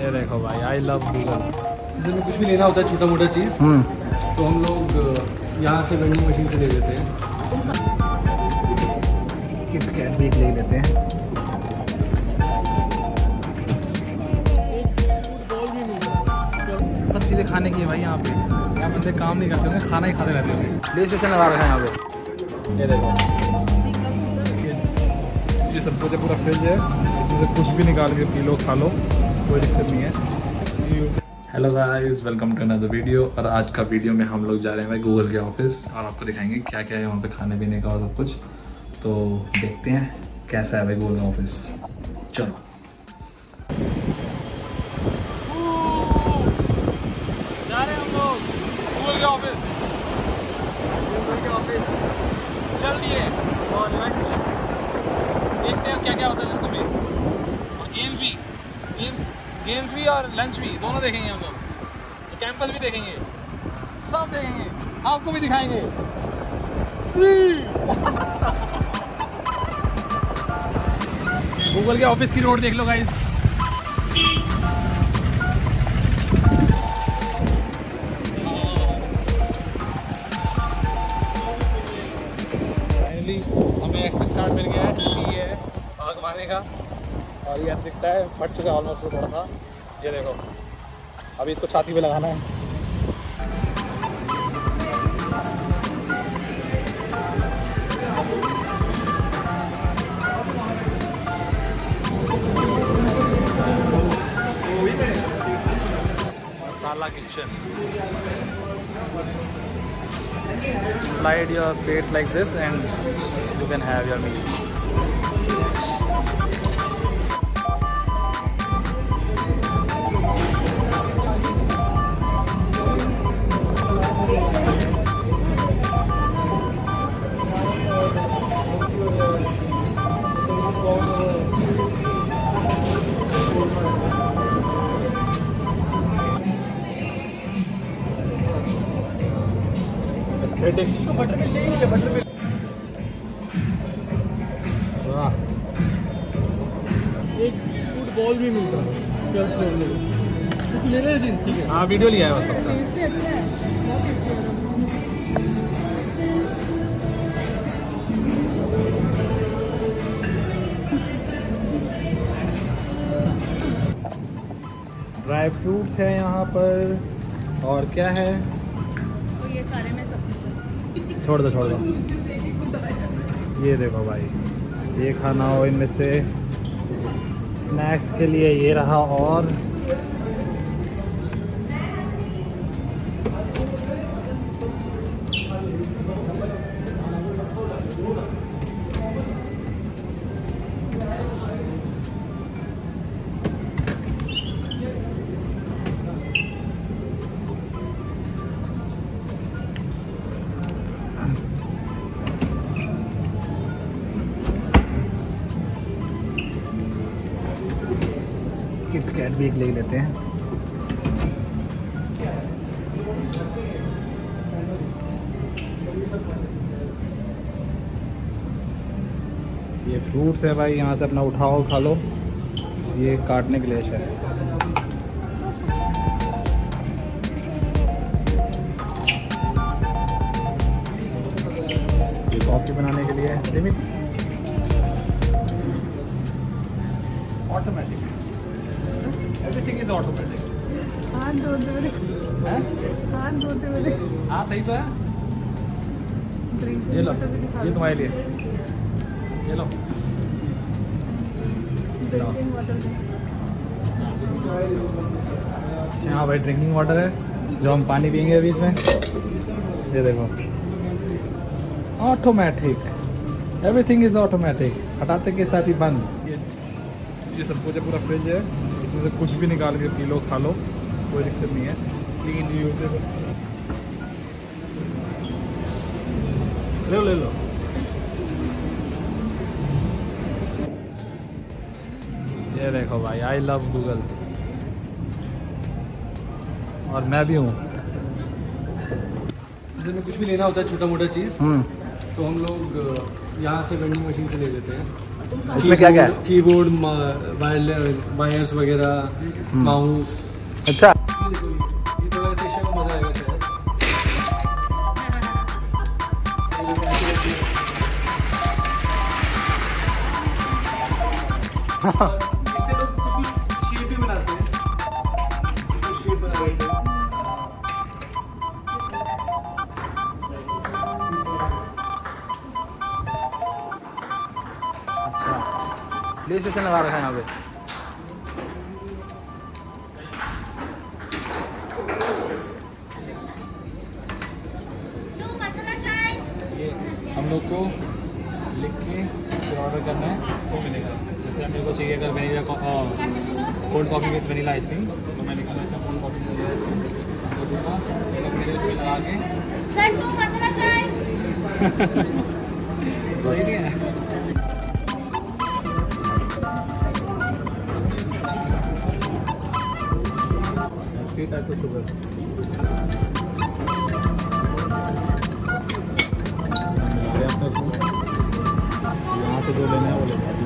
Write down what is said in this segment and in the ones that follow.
ये देखो भाई, आई लव गूगल। जब कुछ भी लेना होता है छोटा मोटा चीज़ तो हम लोग यहाँ से वेंडिंग मशीन से ले लेते हैं। किट कैट भी ले लेते हैं। सब चीज़ें खाने की है भाई यहाँ पे। यहाँ बंदे काम नहीं करते होंगे, खाना ही खाते रहते होंगे। प्ले स्टेशन लगा रखा है यहाँ पे। ये देखो, ये सब कुछ पूरा फ्रिज है, इसमें कुछ भी निकाल के पी लो, खा लो, कोई दिक्कत नहीं है। Hello guys, welcome to another video. और आज का वीडियो में हम लोग जा रहे हैं भाई गूगल के ऑफिस और आपको दिखाएंगे क्या क्या है वहाँ पे खाने पीने का और सब कुछ। तो देखते हैं कैसा है भाई गूगल का ऑफिस। चलो जा रहे हैं हम लोग गूगल के ऑफिस। गूगल के ऑफिस चल दिए और लंच देखते हैं क्या क्या होता है लंच में। और गेम्स भी और लंच भी दोनों देखेंगे हम लोग। कैंपस भी देखेंगे, सब देखेंगे, आपको भी दिखाएंगे फ्री। गूगल के ऑफिस की रोड देख लो गाइस। फाइनली हमें एक्सेस कार्ड मिल गया है, ये है आग मारने का। और ये दिखता है फट चुका है ऑलमोस्ट थोड़ा सा। ये देखो, अभी इसको छाती पे लगाना है। Masala kitchen, slide your plate like this and you can have your meal. इसको बटर मिल चाहिए या बटर मिल? वाह, एक फुटबॉल भी मिलता है। कुछ ले ले जी, ठीक है। हाँ, वीडियो लिया है बस तक। ड्राई फ्रूट्स है यहाँ पर और क्या है तो ये सारे में सब कुछ। छोड़ दो ये देखो भाई, ये खाना हो इनमें से। स्नैक्स के लिए ये रहा। और किट कैट भी एक ले लेते हैं। ये फ्रूट्स है भाई, यहाँ से अपना उठाओ, खा लो। ये काटने के लिए शायद। ये कॉफी बनाने के लिए ऑटोमेटिक है। Everything is automatic. हाथ धोते हुए हाँ सही तो है। ये लो, ये तुम्हारे लिए। ये लो, हाँ भाई ड्रिंकिंग वाटर है जो हम पानी पियेंगे अभी इसमें। ये देखो, ऑटोमेटिक, एवरीथिंग इज ऑटोमेटिक। हटाते के साथ ही बंद। ये सब कुछ पूरा फ्रिज है, इसमें कुछ भी निकाल के पी लो, खा लो, कोई दिक्कत नहीं है। क्लीन यूज ले लो। ये देखो भाई, आई लव गूगल। और मैं भी हूँ। जब कुछ भी लेना होता है छोटा मोटा चीज़ तो हम लोग यहाँ से वेंडिंग मशीन से ले लेते हैं। इसमें क्या क्या है? कीबोर्ड, वायर्स वगैरह, माउस। अच्छा इससे लोग कुछ शेप भी बनाते हैं। अच्छा प्ले स्टेशन लगा रखा है यहाँ पे। हम लोग को लिख के फिर ऑर्डर करना है तो मिलेगा। जैसे हमें को चाहिए अगर vanilla cold coffee with vanilla ice cream, तो मैं निकाला इसका कोल्ड कॉफ़ी विथ आइसक्रीम तो दूंगा। मेरे उसमें लगा के सर टू मसाला चाय सही नहीं है। थ्री टाइप ऑफ शुगर जो लेना है वो लेना है।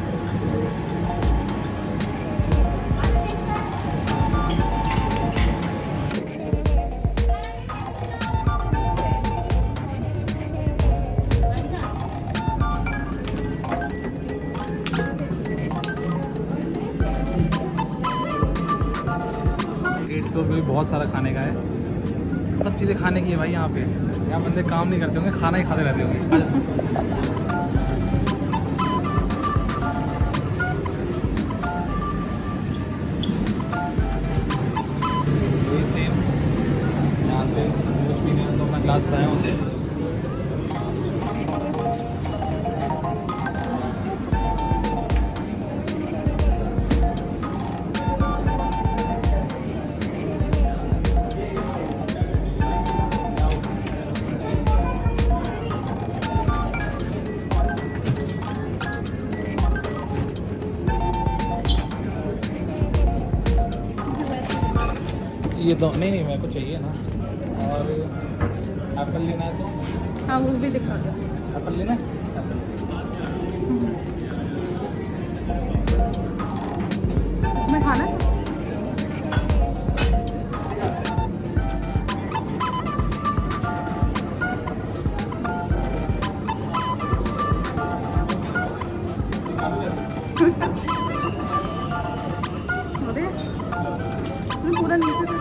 तो बहुत सारा खाने का है, सब चीज़ें खाने की है भाई। यहाँ पे यहाँ बंदे काम नहीं करते होंगे, खाना ही खाते रहते होंगे। ग्लास बनाए होते हैं। ये तो नहीं नहीं मेरे को चाहिए ना। और एप्पल लेना है तो हाँ वो भी दिखा दो। एप्पल लेना है तुम्हें खाना है? पूरा नीचे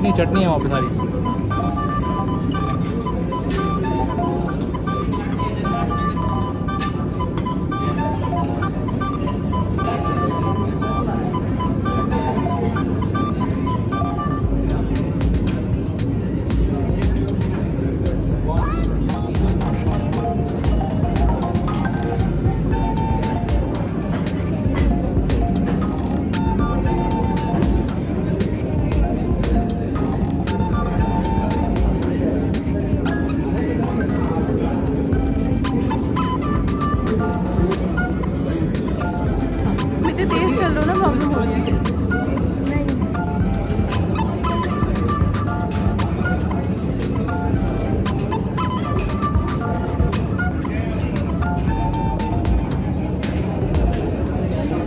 चटनी चटनी है वहाँ पे सारी।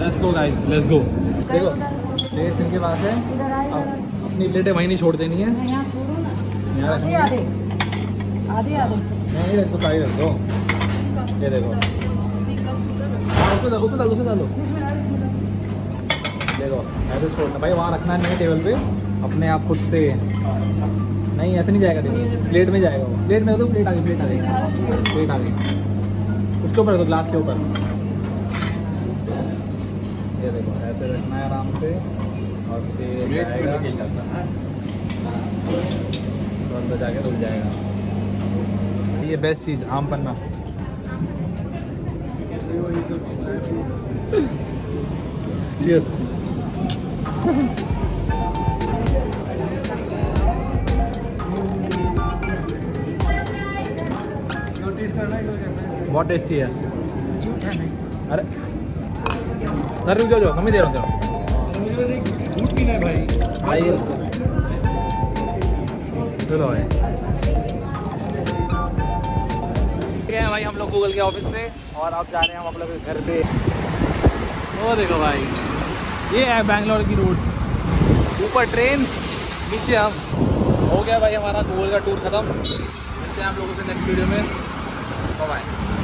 Let's go guys, let's go. देखो प्लेट इनके पास है, अपनी प्लेटें वहीं नहीं छोड़ देनी है, नहीं रखो सारी रख दो। ये देखो डालो डालो, देखो ऐसे छोड़ना भाई, वहाँ रखना नहीं है टेबल पे, अपने आप खुद से नहीं ऐसे नहीं जाएगा, देखो प्लेट में जाएगा, वो प्लेट में तो प्लेट आ गई उसके ऊपर रखो, ग्लास के ऊपर। ये देखो ऐसे रखना है आराम से, और फिर जाएगा तो अंदर जाके रुक जाएगा। ये बेस्ट चीज़ आम पन्ना, चीयर्स। नोटिस करना है बहुत टेस्टी है, अरे सर रुक जाओ, कमी दे रहा हूँ दूध पीना है भाई, भाई चलो भाई ठीक है भाई। हम लोग गूगल के ऑफिस से और अब जा रहे हैं हम अपने घर पे। वो देखो भाई ये है बैंगलोर की रूट, ऊपर ट्रेन नीचे हम। हो गया भाई हमारा गूगल का टूर ख़त्म, मिलते हैं आप लोगों से नेक्स्ट वीडियो में, बाय।